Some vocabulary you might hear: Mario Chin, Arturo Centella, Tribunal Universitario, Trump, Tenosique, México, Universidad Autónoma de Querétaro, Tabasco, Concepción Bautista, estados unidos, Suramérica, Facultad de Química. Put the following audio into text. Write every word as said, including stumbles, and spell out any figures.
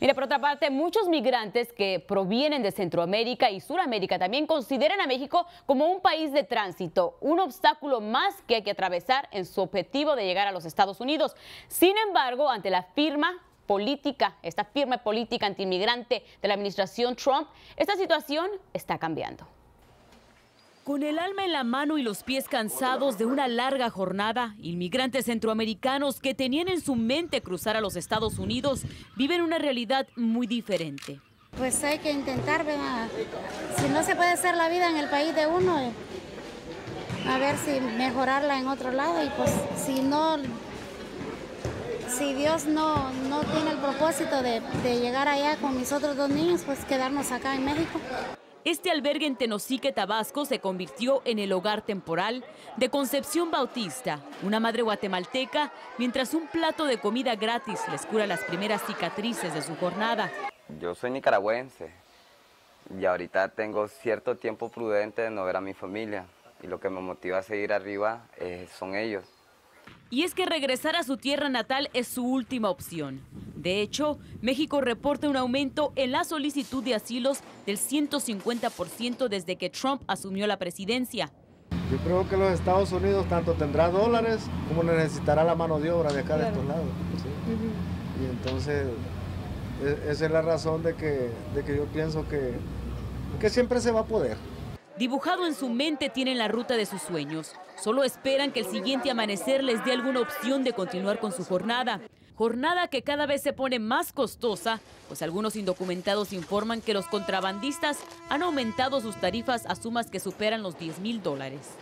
Mira, por otra parte, muchos migrantes que provienen de Centroamérica y Suramérica también consideran a México como un país de tránsito, un obstáculo más que hay que atravesar en su objetivo de llegar a los Estados Unidos. Sin embargo, ante la firma política, esta firme política antiinmigrante de la administración Trump, esta situación está cambiando. Con el alma en la mano y los pies cansados de una larga jornada, inmigrantes centroamericanos que tenían en su mente cruzar a los Estados Unidos viven una realidad muy diferente. Pues hay que intentar, ¿verdad? Si no se puede hacer la vida en el país de uno, a ver si mejorarla en otro lado. Y pues si no, si Dios no, no tiene el propósito de, de llegar allá con mis otros dos niños, pues quedarnos acá en México. Este albergue en Tenosique, Tabasco, se convirtió en el hogar temporal de Concepción Bautista, una madre guatemalteca, mientras un plato de comida gratis les cura las primeras cicatrices de su jornada. Yo soy nicaragüense y ahorita tengo cierto tiempo prudente de no ver a mi familia, y lo que me motiva a seguir arriba eh, son ellos. Y es que regresar a su tierra natal es su última opción. De hecho, México reporta un aumento en la solicitud de asilos del ciento cincuenta por ciento desde que Trump asumió la presidencia. Yo creo que los Estados Unidos tanto tendrá dólares como necesitará la mano de obra de acá, claro, de estos lados, ¿sí? Uh-huh. Y entonces, esa es la razón de que, de que yo pienso que, que siempre se va a poder. Dibujado en su mente tienen la ruta de sus sueños. Solo esperan que el siguiente amanecer les dé alguna opción de continuar con su jornada. Jornada que cada vez se pone más costosa, pues algunos indocumentados informan que los contrabandistas han aumentado sus tarifas a sumas que superan los diez mil dólares.